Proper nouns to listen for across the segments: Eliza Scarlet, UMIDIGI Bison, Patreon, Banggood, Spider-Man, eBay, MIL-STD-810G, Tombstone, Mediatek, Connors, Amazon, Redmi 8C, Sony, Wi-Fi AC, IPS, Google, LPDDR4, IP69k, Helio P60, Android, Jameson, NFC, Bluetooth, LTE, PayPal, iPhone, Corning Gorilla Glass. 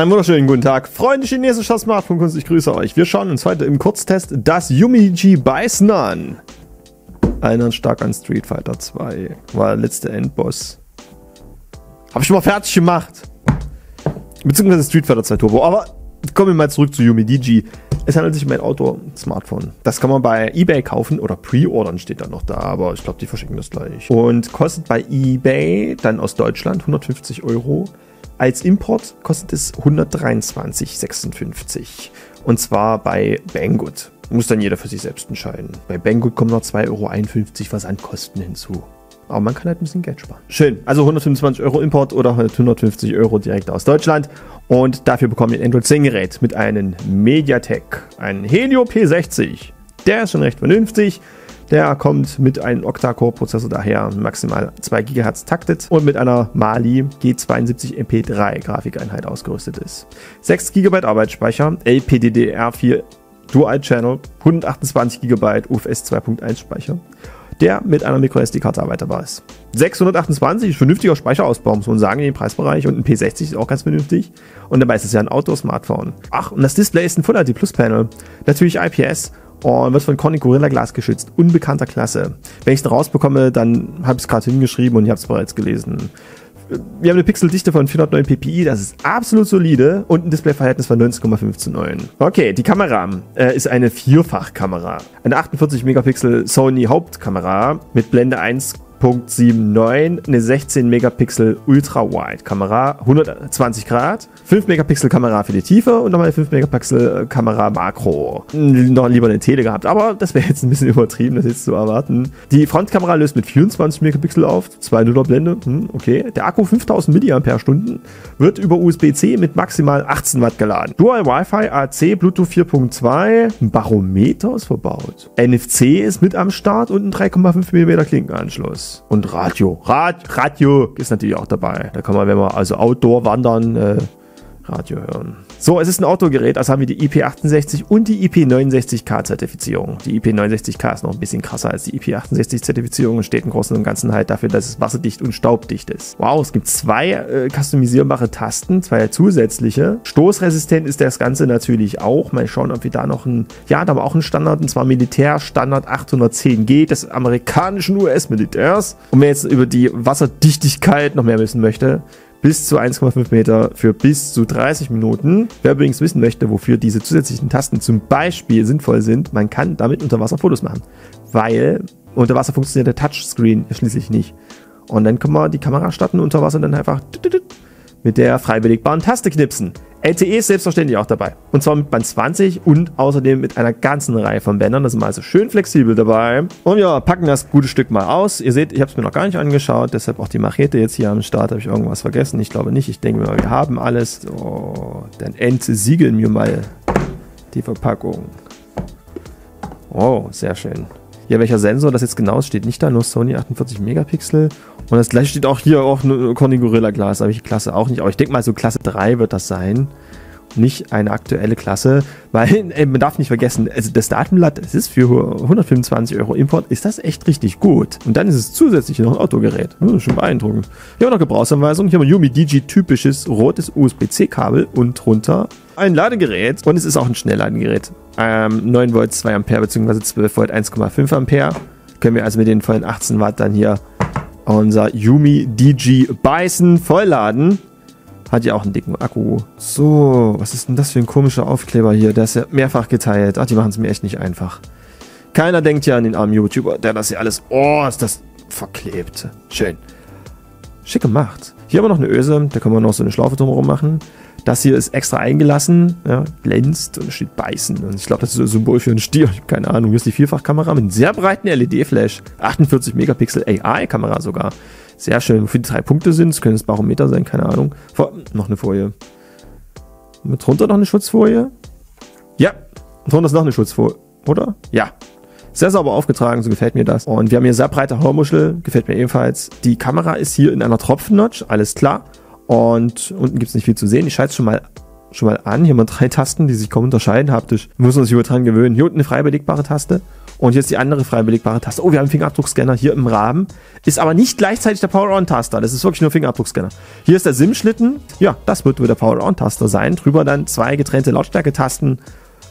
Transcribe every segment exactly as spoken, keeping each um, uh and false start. Einen wunderschönen guten Tag, Freunde chinesischer Smartphone-Kunst, ich grüße euch. Wir schauen uns heute im Kurztest das UMIDIGI Bison an. Erinnert stark an Street Fighter zwei, war der letzte Endboss. Hab ich mal fertig gemacht. Beziehungsweise Street Fighter zwei Turbo, aber kommen wir mal zurück zu UMIDIGI. Es handelt sich um ein Outdoor-Smartphone. Das kann man bei eBay kaufen oder pre-ordern, steht da noch da, aber ich glaube, die verschicken das gleich. Und kostet bei eBay dann aus Deutschland hundertfünfzig Euro. Als Import kostet es hundertdreiundzwanzig Euro sechsundfünfzig. Und zwar bei Banggood. Muss dann jeder für sich selbst entscheiden. Bei Banggood kommen noch zwei Euro einundfünfzig Versandkosten hinzu. Aber man kann halt ein bisschen Geld sparen. Schön. Also hundertfünfundzwanzig Euro Import oder hundertfünfzig Euro direkt aus Deutschland. Und dafür bekommen wir ein Android zehn Gerät mit einem Mediatek. Ein Helio P sechzig. Der ist schon recht vernünftig. Der kommt mit einem Octa-Core-Prozessor daher, maximal zwei Gigahertz taktet und mit einer Mali G zweiundsiebzig M P drei Grafikeinheit ausgerüstet ist. sechs Gigabyte Arbeitsspeicher, L P D D R vier Dual-Channel, hundertachtundzwanzig Gigabyte U F S zwei Punkt eins Speicher, der mit einer MicroSD-Karte erweiterbar ist. sechshundertachtundzwanzig ist vernünftiger Speicherausbau, muss man sagen, in dem Preisbereich. Und ein P sechzig ist auch ganz vernünftig. Und dabei ist es ja ein Outdoor-Smartphone. Ach, und das Display ist ein Full H D Plus Panel. Natürlich I P S und wird von Corning Gorilla Glass geschützt. Unbekannter Klasse. Wenn ich es rausbekomme, dann habe ich es gerade hingeschrieben und ich habe es bereits gelesen. Wir haben eine Pixeldichte von vierhundertneun p p i, das ist absolut solide und ein Displayverhältnis von neunzehn Komma fünf zu neun. Okay, die Kamera äh, ist eine Vierfachkamera. Eine achtundvierzig Megapixel Sony Hauptkamera mit Blende eins Komma neun sieben neun, eine sechzehn Megapixel Ultra-Wide Kamera, hundertzwanzig Grad, fünf Megapixel Kamera für die Tiefe und nochmal eine fünf Megapixel Kamera Makro. Noch lieber eine Tele gehabt, aber das wäre jetzt ein bisschen übertrieben, das jetzt zu erwarten. Die Frontkamera löst mit vierundzwanzig Megapixel auf, zwei Komma null Blende, hm, okay. Der Akku fünftausend Milliampere-Stunden wird über U S B C mit maximal achtzehn Watt geladen. Dual Wi-Fi A C, Bluetooth vier Punkt zwei, ein Barometer ist verbaut. N F C ist mit am Start und ein drei Komma fünf Millimeter Klinkenanschluss. Und Radio. Rad, Radio ist natürlich auch dabei. Da kann man, wenn man also Outdoor wandern, äh, Radio hören. So, es ist ein Outdoor-Gerät, also haben wir die I P achtundsechzig und die I P neunundsechzig K-Zertifizierung. Die I P neunundsechzig K ist noch ein bisschen krasser als die I P achtundsechzig-Zertifizierung und steht im Großen und Ganzen halt dafür, dass es wasserdicht und staubdicht ist. Wow, es gibt zwei äh, customisierbare Tasten, zwei zusätzliche. Stoßresistent ist das Ganze natürlich auch. Mal schauen, ob wir da noch ein... Ja, da war auch ein Standard, und zwar Militärstandard achthundertzehn G des amerikanischen U S-Militärs. Und wer jetzt über die Wasserdichtigkeit noch mehr wissen möchte... bis zu eins Komma fünf Meter für bis zu dreißig Minuten. Wer übrigens wissen möchte, wofür diese zusätzlichen Tasten zum Beispiel sinnvoll sind, man kann damit unter Wasser Fotos machen, weil unter Wasser funktioniert der Touchscreen schließlich nicht. Und dann kann man die Kamera starten unter Wasser und dann einfach mit der frei belegbaren Taste knipsen. L T E ist selbstverständlich auch dabei. Und zwar mit Band zwanzig und außerdem mit einer ganzen Reihe von Bändern. Da sind wir also schön flexibel dabei. Und ja, packen das gute Stück mal aus. Ihr seht, ich habe es mir noch gar nicht angeschaut. Deshalb auch die Machete jetzt hier am Start. Habe ich irgendwas vergessen? Ich glaube nicht. Ich denke mal, wir haben alles. So, dann entsiegeln wir mal die Verpackung. Wow, sehr schön. Ja, welcher Sensor das jetzt genau steht, nicht da, nur Sony achtundvierzig Megapixel. Und das gleiche steht auch hier auf Corning Gorilla Glass, aber ich Klasse auch nicht. Aber ich denke mal, so Klasse drei wird das sein. Nicht eine aktuelle Klasse, weil ey, man darf nicht vergessen, also das Datenblatt, es ist für hundertfünfundzwanzig Euro Import, ist das echt richtig gut. Und dann ist es zusätzlich noch ein Autogerät. Hm, schon beeindruckend. Hier haben wir noch Gebrauchsanweisung. Hier haben wir UMIDIGI-typisches rotes U S B C Kabel und drunter ein Ladegerät. Und es ist auch ein Schnellladegerät. Ähm, neun Volt, zwei Ampere bzw. zwölf Volt, eins Komma fünf Ampere. Können wir also mit den vollen achtzehn Watt dann hier unser UMIDIGI Bison vollladen. Hat ja auch einen dicken Akku. So, was ist denn das für ein komischer Aufkleber hier? Der ist ja mehrfach geteilt. Ach, die machen es mir echt nicht einfach. Keiner denkt ja an den armen YouTuber, der das hier alles... Oh, ist das verklebt. Schön. Schick gemacht. Hier haben wir noch eine Öse. Da können wir noch so eine Schlaufe drumherum machen. Das hier ist extra eingelassen. Ja, glänzt und steht Bison. Und ich glaube, das ist ein Symbol für einen Stier. Ich habe keine Ahnung. Hier ist die Vierfachkamera mit einem sehr breiten L E D-Flash. achtundvierzig Megapixel A I-Kamera sogar. Sehr schön, wofür die drei Punkte sind. Es können das Barometer sein, keine Ahnung. Vor noch eine Folie. Mit drunter noch eine Schutzfolie? Ja, drunter ist noch eine Schutzfolie, oder? Ja. Sehr sauber aufgetragen, so gefällt mir das. Und wir haben hier sehr breite Haarmuschel, gefällt mir ebenfalls. Die Kamera ist hier in einer Tropfennotch, alles klar. Und unten gibt es nicht viel zu sehen. Ich schalte es schon mal schon mal an. Hier haben wir drei Tasten, die sich kaum unterscheiden haptisch. Wir müssen uns hier dran gewöhnen. Hier unten eine frei belegbare Taste und jetzt die andere frei belegbare Taste. Oh, wir haben einen Fingerabdruckscanner hier im Rahmen. Ist aber nicht gleichzeitig der Power-On-Taster. Das ist wirklich nur Fingerabdruckscanner. Hier ist der SIM-Schlitten. Ja, das wird wohl der Power-On-Taster sein. Drüber dann zwei getrennte Lautstärke-Tasten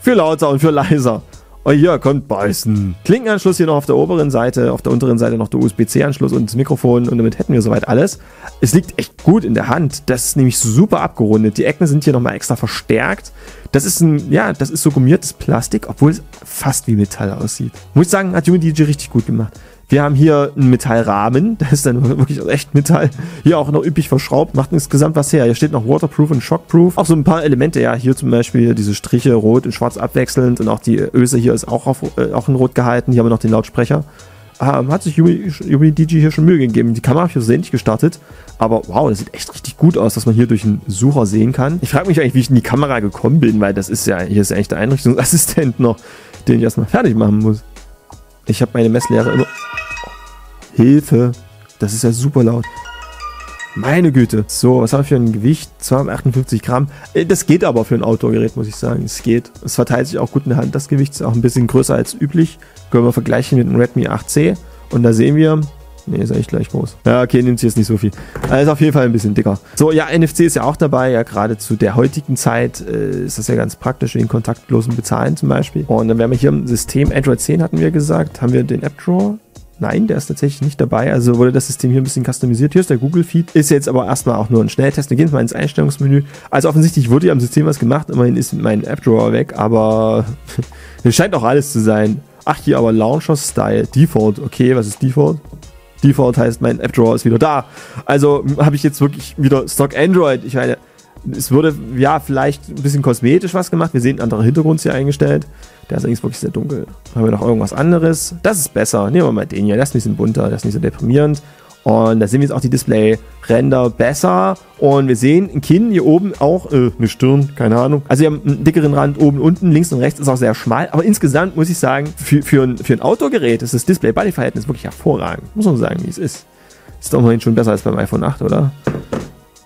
für lauter und für leiser. Oh, hier kommt Bison. Klinkenanschluss hier noch auf der oberen Seite, auf der unteren Seite noch der U S B C-Anschluss und das Mikrofon und damit hätten wir soweit alles. Es liegt echt gut in der Hand. Das ist nämlich super abgerundet. Die Ecken sind hier nochmal extra verstärkt. Das ist ein, ja, das ist so gummiertes Plastik, obwohl es fast wie Metall aussieht. Muss ich sagen, hat UMIDIGI richtig gut gemacht. Wir haben hier einen Metallrahmen, das ist dann wirklich echt Metall, hier auch noch üppig verschraubt, macht insgesamt was her. Hier steht noch Waterproof und Shockproof, auch so ein paar Elemente, ja, hier zum Beispiel diese Striche rot und schwarz abwechselnd und auch die Öse hier ist auch, auf, äh, auch in rot gehalten, hier haben wir noch den Lautsprecher. Ähm, hat sich UMIDIGI hier schon Mühe gegeben. Die Kamera habe ich versehentlich gestartet, aber wow, das sieht echt richtig gut aus, dass man hier durch den Sucher sehen kann. Ich frage mich eigentlich, wie ich in die Kamera gekommen bin, weil das ist ja, hier ist ja eigentlich der Einrichtungsassistent noch, den ich erstmal fertig machen muss. Ich habe meine Messlehre immer... Hilfe! Das ist ja super laut. Meine Güte. So, was habe ich für ein Gewicht? zweihundertachtundfünfzig Gramm. Das geht aber für ein Outdoor-Gerät, muss ich sagen. Es geht. Es verteilt sich auch gut in der Hand. Das Gewicht ist auch ein bisschen größer als üblich. Können wir vergleichen mit einem Redmi acht C. Und da sehen wir... Ne, ist eigentlich gleich groß. Ja, okay, nimmt sich jetzt nicht so viel. Also ist auf jeden Fall ein bisschen dicker. So, ja, N F C ist ja auch dabei. Ja, gerade zu der heutigen Zeit äh, ist das ja ganz praktisch wegen kontaktlosen Bezahlen zum Beispiel. Und dann werden wir hier im System Android zehn, hatten wir gesagt. Haben wir den App-Drawer? Nein, der ist tatsächlich nicht dabei. Also wurde das System hier ein bisschen customisiert. Hier ist der Google-Feed. Ist jetzt aber erstmal auch nur ein Schnelltest. Wir gehen jetzt mal ins Einstellungsmenü. Also offensichtlich wurde ja am System was gemacht. Immerhin ist mein App-Drawer weg, aber es scheint auch alles zu sein. Ach, hier aber Launcher-Style. Default. Okay, was ist Default? Default heißt, mein App-Drawer ist wieder da. Also habe ich jetzt wirklich wieder Stock Android. Ich meine, es wurde ja vielleicht ein bisschen kosmetisch was gemacht. Wir sehen einen anderen Hintergrund hier eingestellt. Der ist eigentlich wirklich sehr dunkel. Haben wir noch irgendwas anderes? Das ist besser. Nehmen wir mal den hier. Der ist ein bisschen bunter, der ist nicht so deprimierend. Und da sehen wir jetzt auch die Display-Ränder besser. Und wir sehen ein Kinn hier oben auch, äh, eine Stirn, keine Ahnung. Also wir haben einen dickeren Rand oben, unten, links und rechts, ist auch sehr schmal. Aber insgesamt muss ich sagen, für, für ein, für ein Outdoor-Gerät ist das Display-Body-Verhältnis wirklich hervorragend. Muss man sagen, wie es ist. Ist doch immerhin schon besser als beim iPhone acht, oder?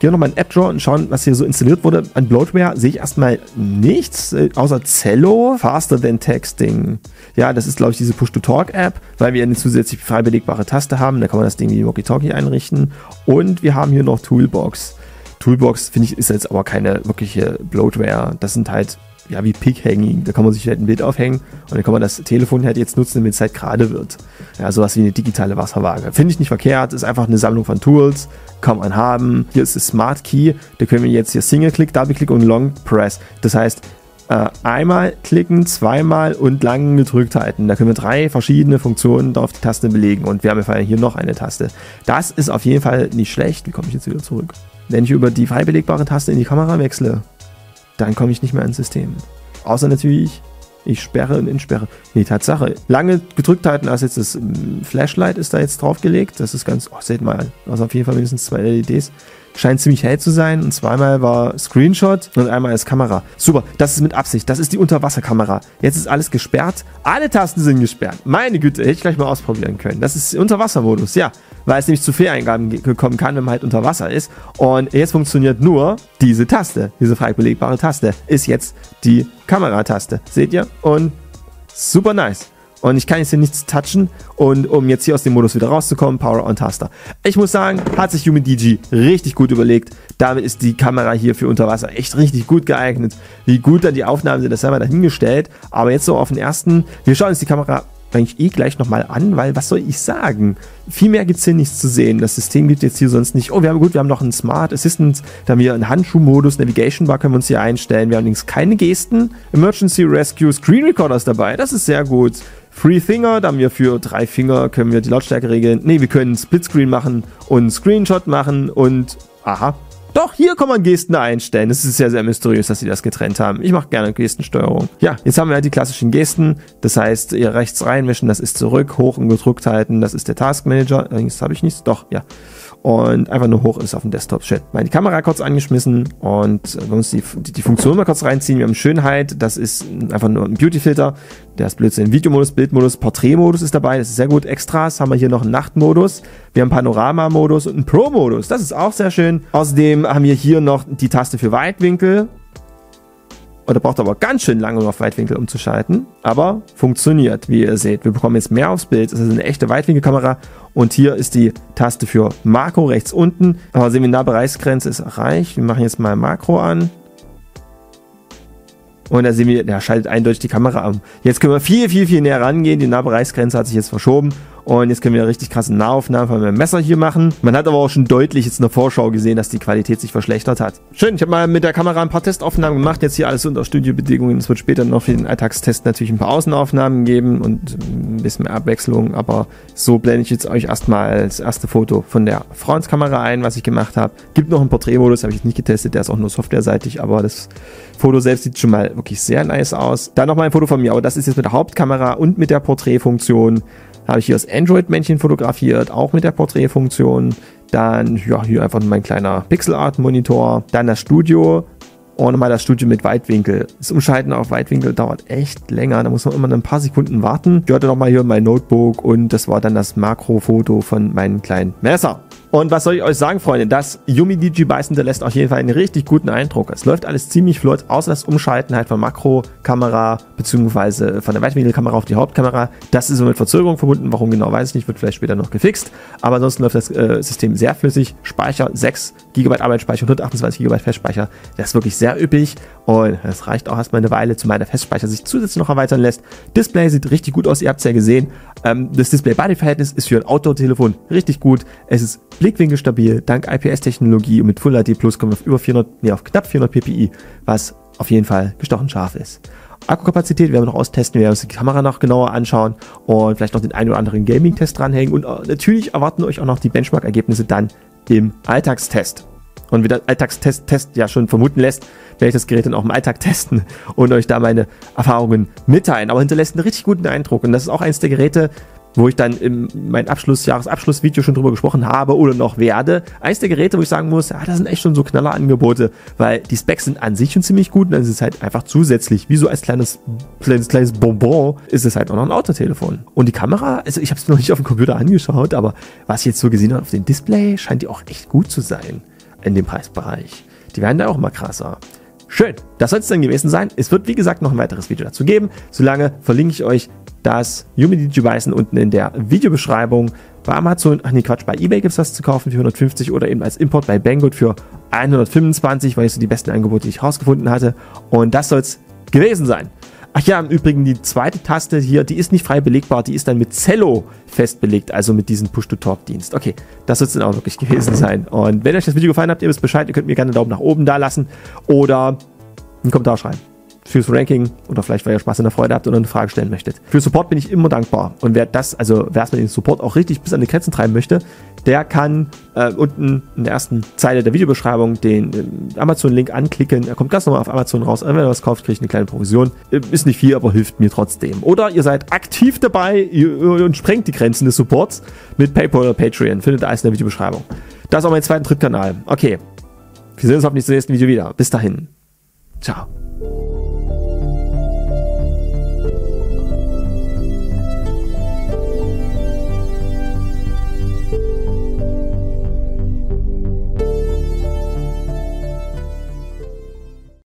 Hier nochmal in App-Drawer und schauen, was hier so installiert wurde. An Bloatware sehe ich erstmal nichts, außer Zello, Faster Than Texting. Ja, das ist, glaube ich, diese Push-to-Talk-App, weil wir eine zusätzlich frei belegbare Taste haben. Da kann man das Ding wie Walkie-Talkie einrichten. Und wir haben hier noch Toolbox. Toolbox, finde ich, ist jetzt aber keine wirkliche Bloatware. Das sind halt, ja, wie Pick-Hanging. Da kann man sich halt ein Bild aufhängen und dann kann man das Telefon halt jetzt nutzen, damit es halt gerade wird. Ja, sowas wie eine digitale Wasserwaage. Finde ich nicht verkehrt, ist einfach eine Sammlung von Tools, kann man haben. Hier ist das Smart Key, da können wir jetzt hier Single-Click, Double-Click und Long-Press. Das heißt, äh, einmal klicken, zweimal und lang gedrückt halten. Da können wir drei verschiedene Funktionen auf die Taste belegen und wir haben hier noch eine Taste. Das ist auf jeden Fall nicht schlecht. Wie komme ich jetzt wieder zurück? Wenn ich über die frei belegbare Taste in die Kamera wechsle, dann komme ich nicht mehr ins System. Außer natürlich, ich sperre und entsperre. Nee, Tatsache. Lange gedrückt halten, also jetzt das Flashlight ist da jetzt draufgelegt. Das ist ganz, oh, seht mal, also auf jeden Fall mindestens zwei L E Ds. Scheint ziemlich hell zu sein und zweimal war Screenshot und einmal ist Kamera. Super, das ist mit Absicht, das ist die Unterwasserkamera. Jetzt ist alles gesperrt, alle Tasten sind gesperrt. Meine Güte, hätte ich gleich mal ausprobieren können. Das ist Unterwassermodus, ja, weil es nämlich zu Fehleingaben kommen kann, wenn man halt unter Wasser ist. Und jetzt funktioniert nur diese Taste, diese frei belegbare Taste, ist jetzt die Kamerataste. Seht ihr? Und super nice. Und ich kann jetzt hier nichts touchen. Und um jetzt hier aus dem Modus wieder rauszukommen, Power-On-Taster. Ich muss sagen, hat sich UMIDIGI richtig gut überlegt. Damit ist die Kamera hier für Unterwasser echt richtig gut geeignet. Wie gut dann die Aufnahmen sind, das haben wir dahingestellt. Aber jetzt so auf den ersten. Wir schauen uns die Kamera eigentlich eh gleich nochmal an, weil was soll ich sagen? Viel mehr gibt es hier nichts zu sehen. Das System gibt jetzt hier sonst nicht. Oh, wir haben gut, wir haben noch einen Smart Assistant. Da haben wir einen Handschuhmodus, Navigation Bar können wir uns hier einstellen. Wir haben links keine Gesten. Emergency Rescue Screen Recorders dabei. Das ist sehr gut. Free Finger, da haben wir für drei Finger, können wir die Lautstärke regeln. Ne, wir können Splitscreen machen und Screenshot machen und... Aha. Doch, hier kann man Gesten einstellen. Das ist ja sehr mysteriös, dass sie das getrennt haben. Ich mache gerne Gestensteuerung. Ja, jetzt haben wir halt die klassischen Gesten. Das heißt, ihr rechts reinwischen, das ist zurück, hoch und gedrückt halten, das ist der Task Manager. Allerdings habe ich nichts. Doch, ja. Und einfach nur hoch ist auf dem Desktop-Chat. Meine Kamera kurz angeschmissen und wir uns die, die, die Funktion mal kurz reinziehen. Wir haben Schönheit, das ist einfach nur ein Beauty-Filter. Der ist Blödsinn. Videomodus, Bildmodus, Porträtmodus ist dabei, das ist sehr gut. Extras haben wir hier noch einen Nachtmodus. Wir haben Panorama-Modus und einen Pro-Modus, das ist auch sehr schön. Außerdem haben wir hier noch die Taste für Weitwinkel. oder braucht aber ganz schön lange, um auf Weitwinkel umzuschalten, aber funktioniert, wie ihr seht. Wir bekommen jetzt mehr aufs Bild, es ist eine echte Weitwinkelkamera und hier ist die Taste für Makro rechts unten, aber sehen wir, Nahbereichsgrenze ist erreicht. Wir machen jetzt mal Makro an. Und da sehen wir, der schaltet eindeutig die Kamera um. Jetzt können wir viel, viel, viel näher rangehen. Die Nahbereichsgrenze hat sich jetzt verschoben. Und jetzt können wir eine richtig krasse Nahaufnahmen von meinem Messer hier machen. Man hat aber auch schon deutlich jetzt in der Vorschau gesehen, dass die Qualität sich verschlechtert hat. Schön, ich habe mal mit der Kamera ein paar Testaufnahmen gemacht. Jetzt hier alles unter Studiobedingungen. Es wird später noch für den Alltagstest natürlich ein paar Außenaufnahmen geben und ein bisschen mehr Abwechslung. Aber so blende ich jetzt euch erstmal das erste Foto von der Frontkamera ein, was ich gemacht habe. Gibt noch einen Porträtmodus, habe ich jetzt nicht getestet. Der ist auch nur softwareseitig, aber das Foto selbst sieht schon mal wirklich sehr nice aus. Dann nochmal ein Foto von mir, aber das ist jetzt mit der Hauptkamera und mit der Porträtfunktion. Habe ich hier das Android-Männchen fotografiert, auch mit der Porträtfunktion. Dann, ja, hier einfach mein kleiner Pixelart-Monitor. Dann das Studio und nochmal das Studio mit Weitwinkel. Das Umschalten auf Weitwinkel dauert echt länger, da muss man immer ein paar Sekunden warten. Ich hatte nochmal hier mein Notebook und das war dann das Makrofoto von meinem kleinen Messer. Und was soll ich euch sagen, Freunde? Das UMIDIGI Bison lässt auf jeden Fall einen richtig guten Eindruck. Es läuft alles ziemlich flott, außer das Umschalten halt von Makrokamera bzw. von der Weitwinkelkamera auf die Hauptkamera. Das ist so mit Verzögerung verbunden. Warum genau, weiß ich nicht. Wird vielleicht später noch gefixt. Aber ansonsten läuft das äh, System sehr flüssig. Speicher sechs Gigabyte Arbeitsspeicher, hundertachtundzwanzig Gigabyte Festspeicher. Das ist wirklich sehr üppig. Und das reicht auch erstmal eine Weile, zumal der Festspeicher sich zusätzlich noch erweitern lässt. Display sieht richtig gut aus. Ihr habt es ja gesehen. Ähm, das Display-Body-Verhältnis ist für ein Outdoor-Telefon richtig gut. Es ist Blickwinkel stabil, dank I P S-Technologie und mit Full H D Plus kommen wir auf, über vierhundert, nee, auf knapp vierhundert p p i, was auf jeden Fall gestochen scharf ist. Akkukapazität werden wir noch austesten, wir werden uns die Kamera noch genauer anschauen und vielleicht noch den einen oder anderen Gaming-Test dranhängen und natürlich erwarten euch auch noch die Benchmark-Ergebnisse dann im Alltagstest. Und wie der Alltagstest Test ja schon vermuten lässt, werde ich das Gerät dann auch im Alltag testen und euch da meine Erfahrungen mitteilen. Aber hinterlässt einen richtig guten Eindruck und das ist auch eines der Geräte, wo ich dann in meinem Abschluss, Jahresabschlussvideo schon drüber gesprochen habe oder noch werde. Eins der Geräte, wo ich sagen muss, ja, das sind echt schon so Knallerangebote, weil die Specs sind an sich schon ziemlich gut und dann ist es halt einfach zusätzlich, wie so als kleines, kleines, kleines Bonbon, ist es halt auch noch ein Autotelefon. Und die Kamera, also ich habe es noch nicht auf dem Computer angeschaut, aber was ich jetzt so gesehen habe auf dem Display, scheint die auch echt gut zu sein in dem Preisbereich. Die werden da auch mal krasser. Schön, das soll es dann gewesen sein. Es wird, wie gesagt, noch ein weiteres Video dazu geben. Solange verlinke ich euch das UMIDIGI Bison unten in der Videobeschreibung. Bei Amazon, ach nee, Quatsch, bei eBay gibt es das zu kaufen für hundertfünfzig oder eben als Import bei Banggood für hundertfünfundzwanzig, weil ich so die besten Angebote, die ich rausgefunden hatte. Und das soll es gewesen sein. Ach ja, im Übrigen, die zweite Taste hier, die ist nicht frei belegbar, die ist dann mit Zello festbelegt, also mit diesem Push-to-Talk-Dienst. Okay, das soll es dann auch wirklich gewesen sein. Und wenn euch das Video gefallen hat, ihr wisst Bescheid, ihr könnt mir gerne einen Daumen nach oben da lassen oder einen Kommentar schreiben. Fürs Ranking oder vielleicht, weil ihr Spaß in der Freude habt oder eine Frage stellen möchtet. Für Support bin ich immer dankbar und wer das, also wer es mit dem Support auch richtig bis an die Grenzen treiben möchte, der kann äh, unten in der ersten Zeile der Videobeschreibung den äh, Amazon-Link anklicken. Er kommt ganz normal auf Amazon raus. Wenn ihr was kauft, kriegt ihr eine kleine Provision. Äh, ist nicht viel, aber hilft mir trotzdem. Oder ihr seid aktiv dabei ihr, und sprengt die Grenzen des Supports mit PayPal oder Patreon. Findet alles in der Videobeschreibung. Das ist auch mein zweiter Drittkanal. Okay, wir sehen uns hoffentlich zum nächsten Video wieder. Bis dahin. Ciao.